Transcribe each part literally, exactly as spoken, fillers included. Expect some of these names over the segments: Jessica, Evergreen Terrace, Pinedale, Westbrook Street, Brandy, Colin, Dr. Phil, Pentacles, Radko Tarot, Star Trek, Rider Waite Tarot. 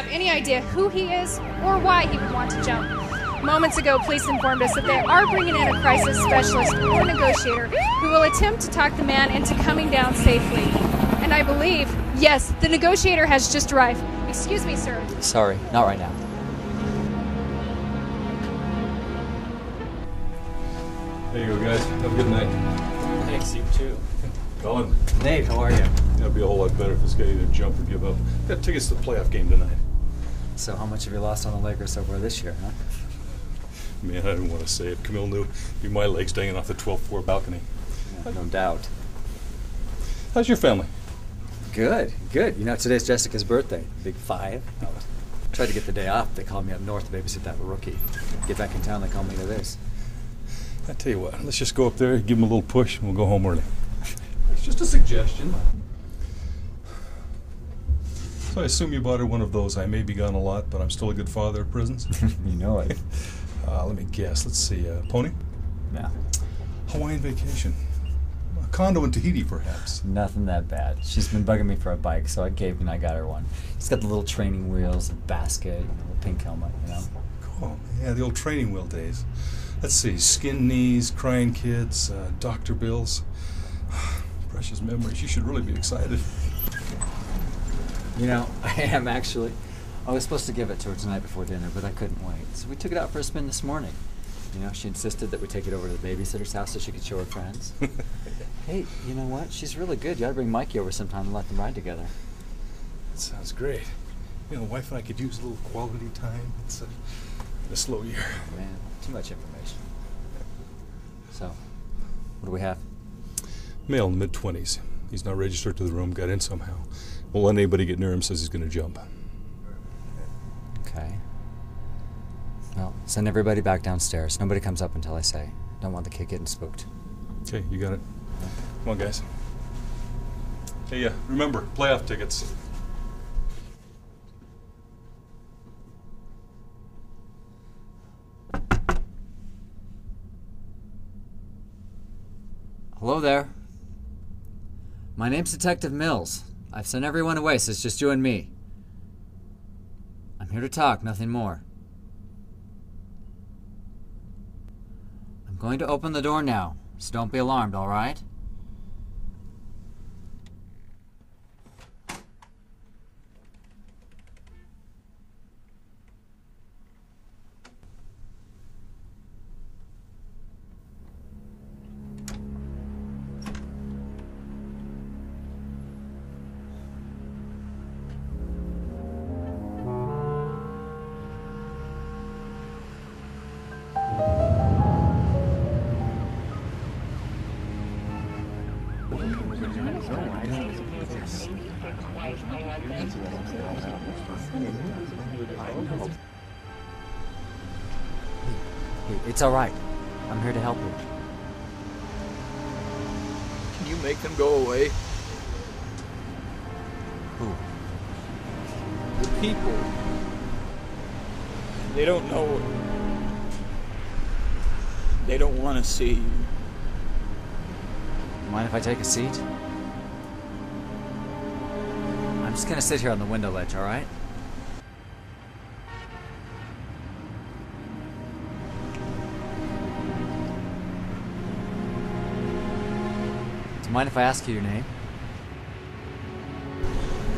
have any idea who he is or why he would want to jump. Moments ago, police informed us that they are bringing in a crisis specialist or negotiator who will attempt to talk the man into coming down safely. And I believe, yes, the negotiator has just arrived. Excuse me, sir. Sorry, not right now. There you go, guys. Have a good night. Thanks, you too. Colin. Nate, how are you? That'd be a whole lot better if this guy either jumped or give up. That tickets to the playoff game tonight. So how much have you lost on the Lakers so far this year, huh? Man, I didn't want to say it. Camille knew it'd be my legs dangling off the twelfth floor balcony. Yeah, no doubt. How's your family? Good, good. You know, today's Jessica's birthday. Big five. I tried to get the day off. They called me up north to babysit that rookie. Get back in town, they called me to this. I tell you what, let's just go up there, give him a little push, and we'll go home early. It's just a suggestion. So I assume you bought her one of those, I may be gone a lot, but I'm still a good father of prisons? You know it. uh, let me guess. Let's see. Uh, pony? No. Hawaiian vacation. A condo in Tahiti, perhaps. Nothing that bad. She's been bugging me for a bike, so I gave and I got her one. It's got the little training wheels, a basket, a little pink helmet, you know? Cool. Yeah, the old training wheel days. Let's see, Skin Knees, Crying Kids, uh, Doctor Bills. Precious memories. You should really be excited. You know, I am actually. I was supposed to give it to her tonight before dinner, but I couldn't wait. So we took it out for a spin this morning. You know, she insisted that we take it over to the babysitter's house so she could show her friends. Hey, you know what? She's really good. You ought to bring Mikey over sometime and let them ride together. That sounds great. You know, wife and I could use a little quality time. It's a, a slow year. Man. Too much information. So, what do we have? Male in the mid twenties. He's not registered to the room, got in somehow. Won't let anybody get near him, says he's going to jump. Okay. Well, send everybody back downstairs. Nobody comes up until I say. Don't want the kid getting spooked. Okay, you got it. Come on, guys. Hey, uh, remember, playoff tickets. Hello there. My name's Detective Mills. I've sent everyone away, so it's just you and me. I'm here to talk, nothing more. I'm going to open the door now, so don't be alarmed, all right? It's all right. I'm here to help you. Can you make them go away? Who? The people. They don't know. They don't want to see you. Mind if I take a seat? I'm just gonna sit here on the window ledge, all right? Mind if I ask you your name?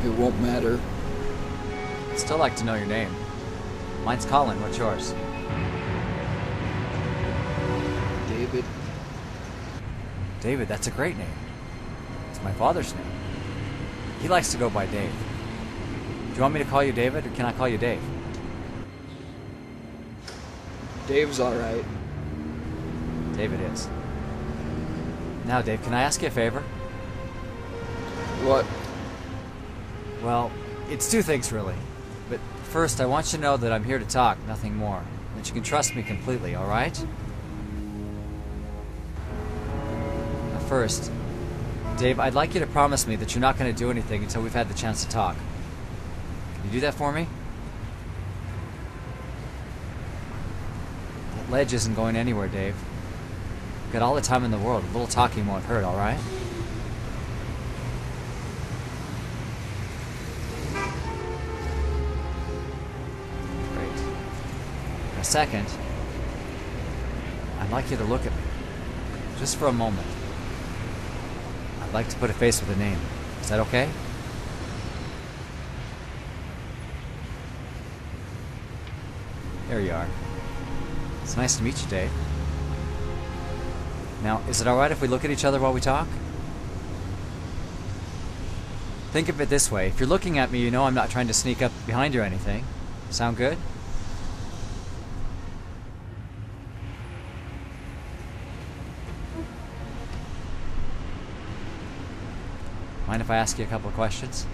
It won't matter. I'd still like to know your name. Mine's Colin, what's yours? David. David, that's a great name. It's my father's name. He likes to go by Dave. Do you want me to call you David, or can I call you Dave? Dave's all right. David is. Now, Dave, can I ask you a favor? What? Well, it's two things, really. But first, I want you to know that I'm here to talk, nothing more. That you can trust me completely, all right? Now, first, Dave, I'd like you to promise me that you're not going to do anything until we've had the chance to talk. Can you do that for me? That ledge isn't going anywhere, Dave. Got all the time in the world. A little talking won't hurt, all right? a second, I'd like you to look at me, just for a moment. I'd like to put a face with a name. Is that okay? There you are. It's nice to meet you, Dave. Now, is it alright if we look at each other while we talk? Think of it this way. If you're looking at me, you know I'm not trying to sneak up behind you or anything. Sound good? Mind if I ask you a couple of questions?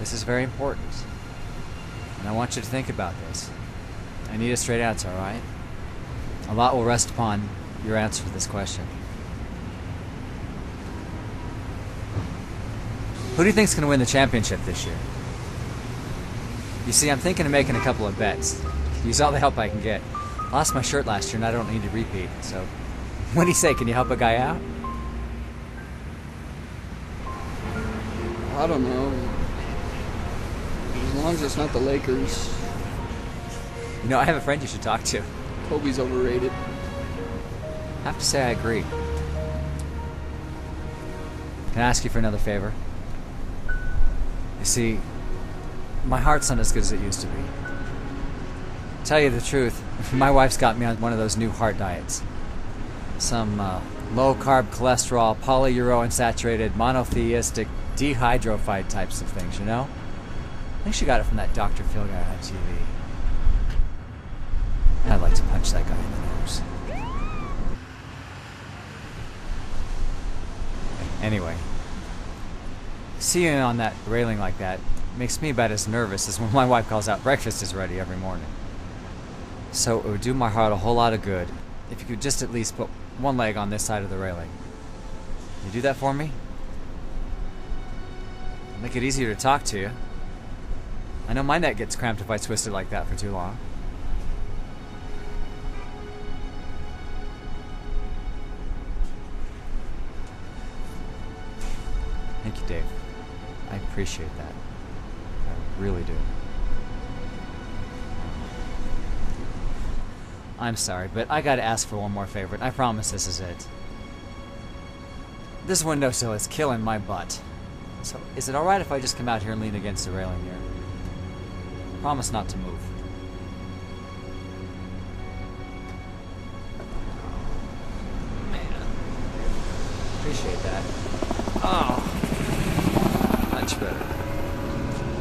This is very important, and I want you to think about this. I need a straight answer, all right? A lot will rest upon your answer to this question. Who do you think's going to win the championship this year? You see, I'm thinking of making a couple of bets. Use all the help I can get. I lost my shirt last year, and I don't need to repeat, so... What do you say? Can you help a guy out? I don't know. As long as it's not the Lakers. You know, I have a friend you should talk to. Kobe's overrated. I have to say I agree. Can I ask you for another favor? You see, my heart's not as good as it used to be. To tell you the truth, my wife's got me on one of those new heart diets. Some uh, low-carb cholesterol, polyunsaturated, monotheistic, dehydrophyte types of things, you know? I think she got it from that Doctor Phil guy on T V. I'd like to punch that guy in the nose. Anyway, seeing on that railing like that makes me about as nervous as when my wife calls out breakfast is ready every morning. So it would do my heart a whole lot of good if you could just at least put one leg on this side of the railing. Can you do that for me? It'll make it easier to talk to you. I know my neck gets cramped if I twist it like that for too long. Thank you, Dave. I appreciate that. I really do. I'm sorry, but I gotta ask for one more favor, and I promise this is it. This windowsill is killing my butt. So, is it alright if I just come out here and lean against the railing here? Promise not to move. Oh, man. Appreciate that. Oh. Much better.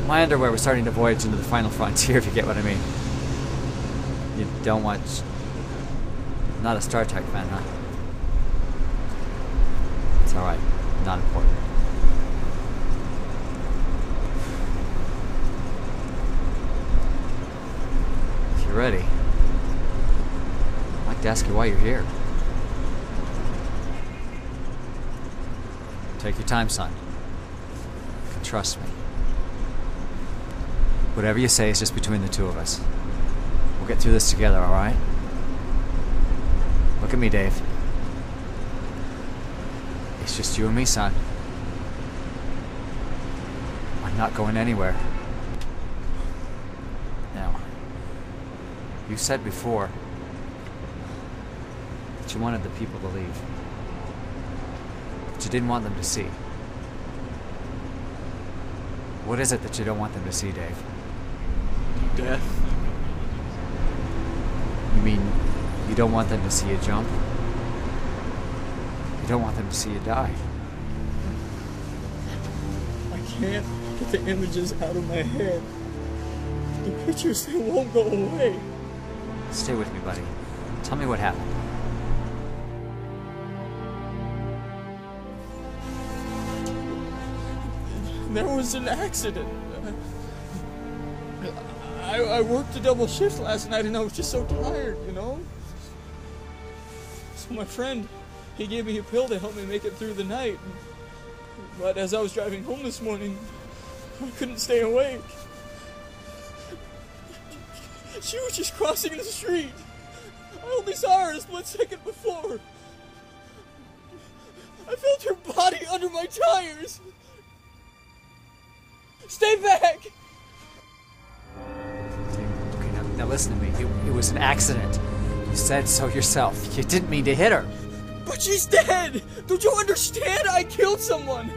My underwear was starting to voyage into the final frontier, if you get what I mean. You don't watch... Not a Star Trek fan, huh? It's alright. Not important. Ready. I'd like to ask you why you're here. Take your time, son. You can trust me. Whatever you say is just between the two of us. We'll get through this together, alright? Look at me, Dave. It's just you and me, son. I'm not going anywhere. You said before that you wanted the people to leave, but you didn't want them to see. What is it that you don't want them to see, Dave? Death. You mean you don't want them to see you jump? You don't want them to see you die? I can't get the images out of my head. The pictures, they won't go away. Stay with me, buddy. Tell me what happened. There was an accident. I, I worked a double shift last night and I was just so tired, you know? So my friend, he gave me a pill to help me make it through the night. But as I was driving home this morning, I couldn't stay awake. She was just crossing the street. I only saw her as one second before. I felt her body under my tires. Stay back! Okay, now, now listen to me. It, it was an accident. You said so yourself. You didn't mean to hit her. But she's dead! Don't you understand? I killed someone!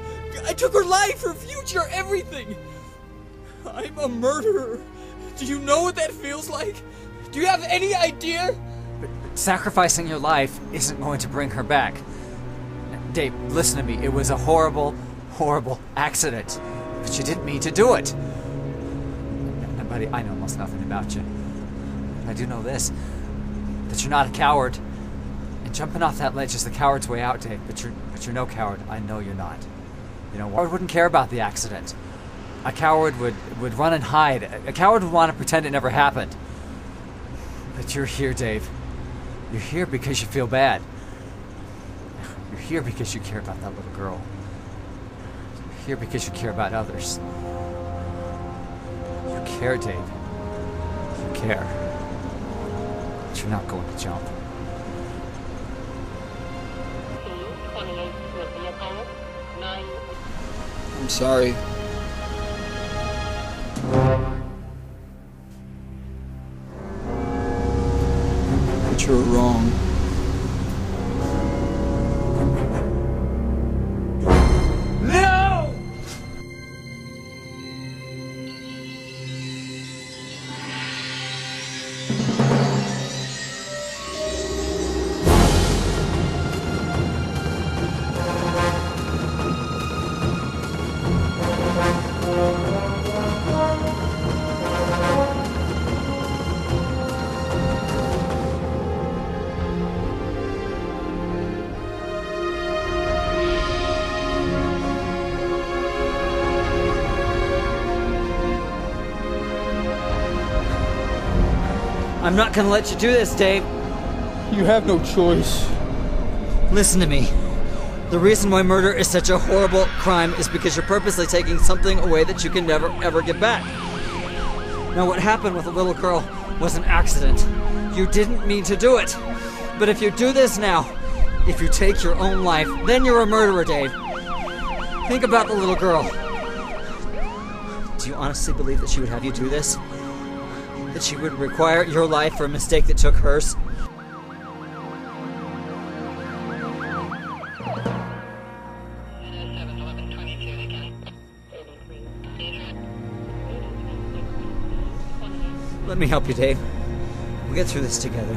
I took her life, her future, everything! I'm a murderer. Do you know what that feels like? Do you have any idea? But, but sacrificing your life isn't going to bring her back. Dave, listen to me. It was a horrible, horrible accident. But you didn't mean to do it. And buddy, I know almost nothing about you. But I do know this, that you're not a coward. And jumping off that ledge is the coward's way out, Dave. But you're, but you're no coward. I know you're not. You know, a coward wouldn't care about the accident. A coward would, would run and hide. A coward would want to pretend it never happened. But you're here, Dave. You're here because you feel bad. You're here because you care about that little girl. You're here because you care about others. You care, Dave. You care. But you're not going to jump. I'm sorry. But you're wrong. I'm not gonna let you do this, Dave. You have no choice. Listen to me. The reason why murder is such a horrible crime is because you're purposely taking something away that you can never, ever get back. Now, what happened with the little girl was an accident. You didn't mean to do it. But if you do this now, if you take your own life, then you're a murderer, Dave. Think about the little girl. Do you honestly believe that she would have you do this? That she would require your life for a mistake that took hers? Let me help you, Dave. We'll get through this together.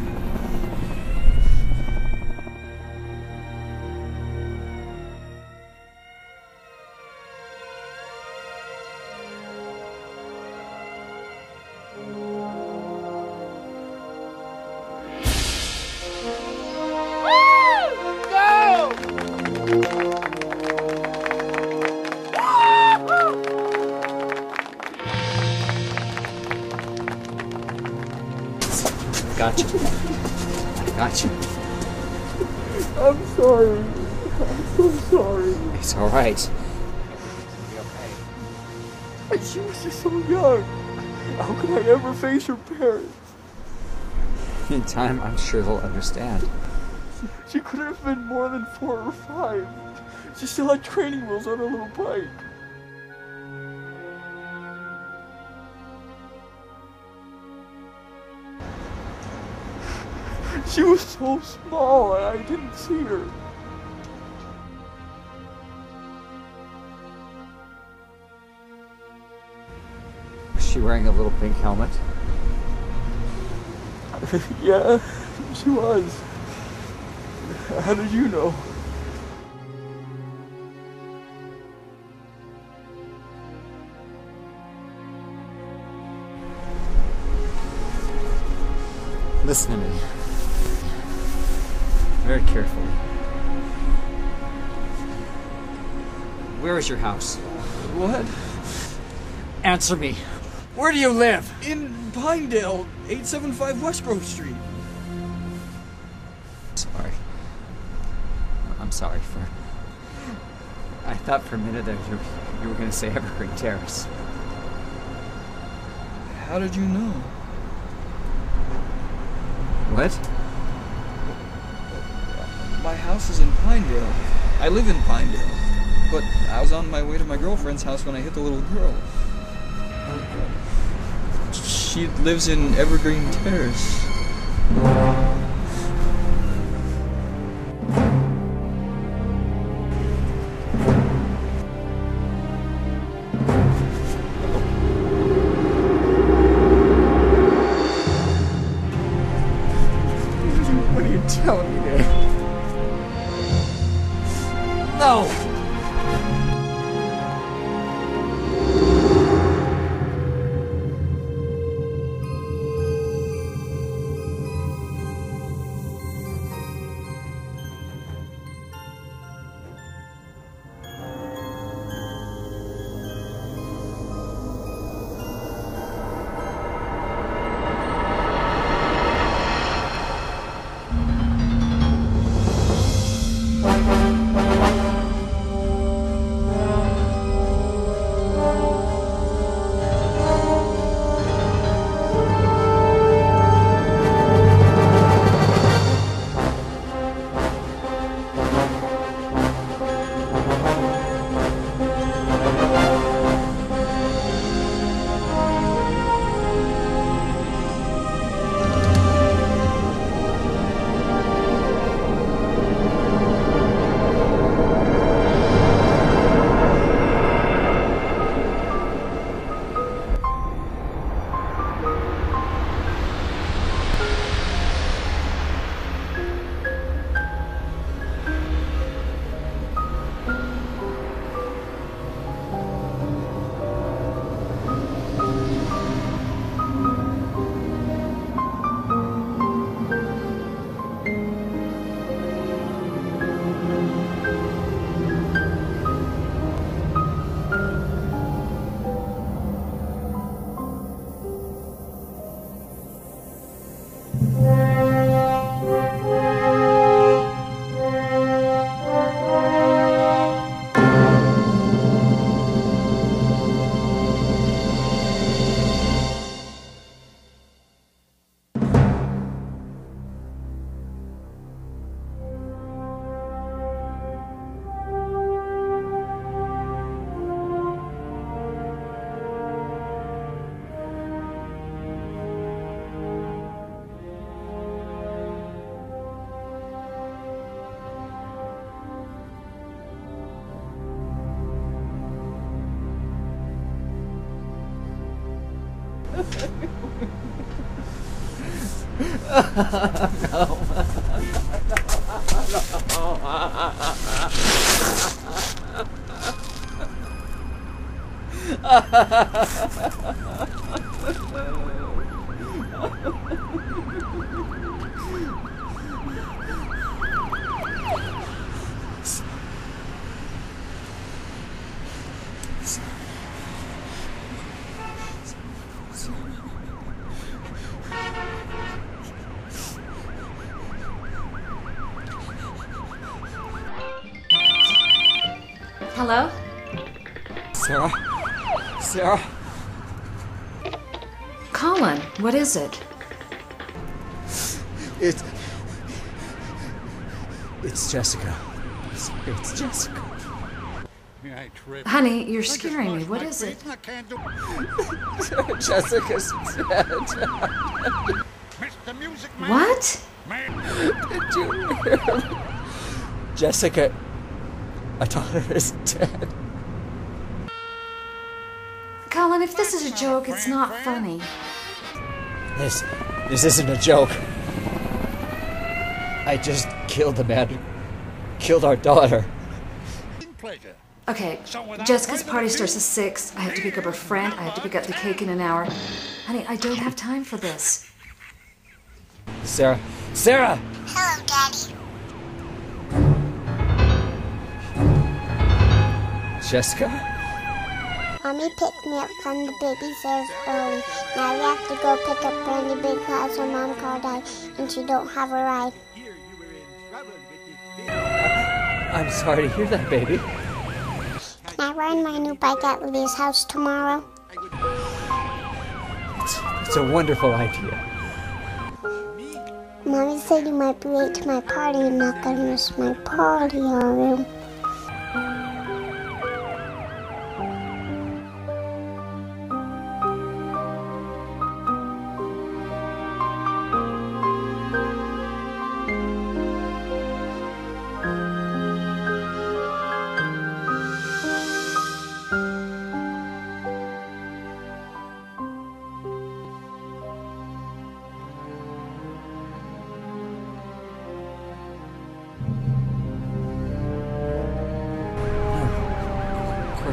Right. Okay. She was just so young. How could I ever face her parents? In time, I'm sure they'll understand. She couldn't have been more than four or five. She still had training wheels on her little bike. She was so small, and I didn't see her. She wearing a little pink helmet? Yeah, she was. How did you know? Listen to me. Very carefully. Where is your house? What? Answer me. Where do you live? In Pinedale, eight seventy-five Westbrook Street. Sorry. I'm sorry for... I thought for a minute that you, you were going to say Evergreen Terrace. How did you know? What? My house is in Pinedale. I live in Pinedale. but I was on my way to my girlfriend's house when I hit the little girl. She lives in Evergreen Terrace. What are you telling me there? No! No. Hello? Sarah? Sarah? Colin, what is it? It's... It's Jessica. It's, it's Jessica. Honey, you're scaring me. What is it? Jessica's dead. What? Did you hear that? Jessica... I thought her is dead. Colin, if this is a joke, it's not funny. This, this isn't a joke. I just killed the man who killed our daughter. Okay, Jessica's party starts at six. I have to pick up her friend. I have to pick up the cake in an hour. Honey, I don't have time for this. Sarah, Sarah! Hello, Daddy. Jessica? Mommy picked me up from the baby's house early. Now we have to go pick up Brandy because her mom called out and she don't have a ride. I'm sorry to hear that, baby. Can I ride my new bike at Lily's house tomorrow? It's, it's a wonderful idea. Mommy said you might be late to my party and not gonna miss my party, are you?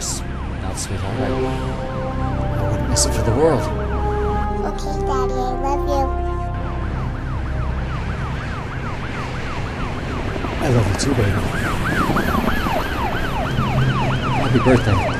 course. Without sweetheart, I wouldn't miss it for the world. Okay, Daddy, I love you. I love you too, baby. Happy birthday.